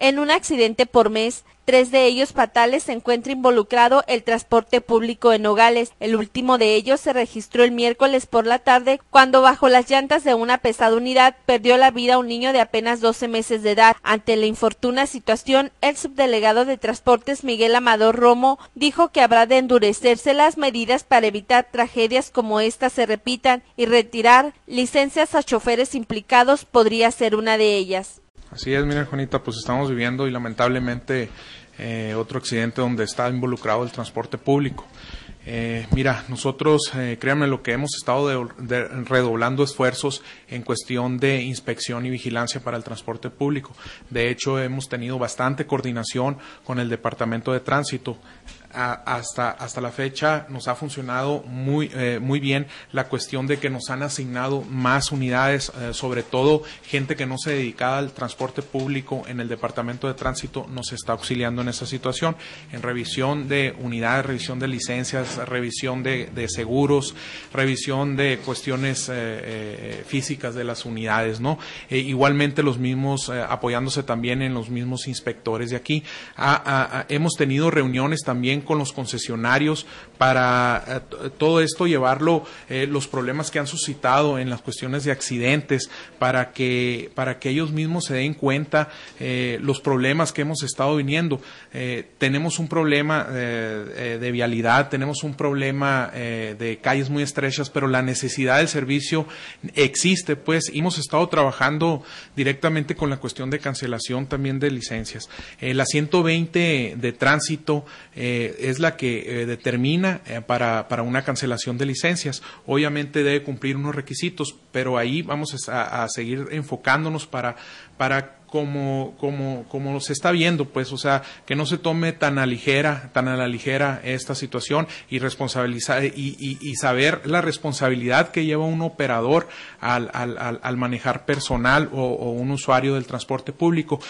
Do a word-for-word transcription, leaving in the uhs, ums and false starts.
en un accidente por mes. Tres de ellos fatales se encuentra involucrado el transporte público en Nogales. El último de ellos se registró el miércoles por la tarde cuando bajo las llantas de una pesada unidad perdió la vida un niño de apenas doce meses de edad. Ante la infortuna situación, el subdelegado de Transportes Miguel Amador Romo dijo que habrá de endurecerse las medidas para evitar tragedias como esta se repitan y retirar licencias a choferes implicados podría ser una de ellas. Así es, mira Juanita, pues estamos viviendo y lamentablemente eh, otro accidente donde está involucrado el transporte público. Eh, mira, nosotros, eh, créanme lo que hemos estado de, de, redoblando esfuerzos en cuestión de inspección y vigilancia para el transporte público. De hecho, hemos tenido bastante coordinación con el Departamento de Tránsito. A, hasta, hasta la fecha nos ha funcionado muy, eh, muy bien la cuestión de que nos han asignado más unidades, eh, sobre todo gente que no se dedicaba al transporte público en el Departamento de Tránsito nos está auxiliando en esa situación, en revisión de unidades, revisión de licencias, revisión de, de seguros, revisión de cuestiones eh, eh, físicas de las unidades, ¿no? E, igualmente los mismos, eh, apoyándose también en los mismos inspectores de aquí. A, a, a, hemos tenido reuniones también con los concesionarios para eh, todo esto llevarlo, eh, los problemas que han suscitado en las cuestiones de accidentes, para que, para que ellos mismos se den cuenta eh, los problemas que hemos estado viniendo. Eh, tenemos un problema eh, de vialidad, tenemos un problema eh, de calles muy estrechas, pero la necesidad del servicio existe, pues hemos estado trabajando directamente con la cuestión de cancelación también de licencias. Eh, la ciento veinte de tránsito eh, es la que eh, determina eh, para, para una cancelación de licencias. Obviamente debe cumplir unos requisitos, pero ahí vamos a, a seguir enfocándonos para, para como, como, como se está viendo, pues, o sea, que no se tome tan a ligera, tan a la ligera esta situación y responsabilizar y, y, y saber la responsabilidad que lleva un operador al, al, al manejar personal o, o un usuario del transporte público.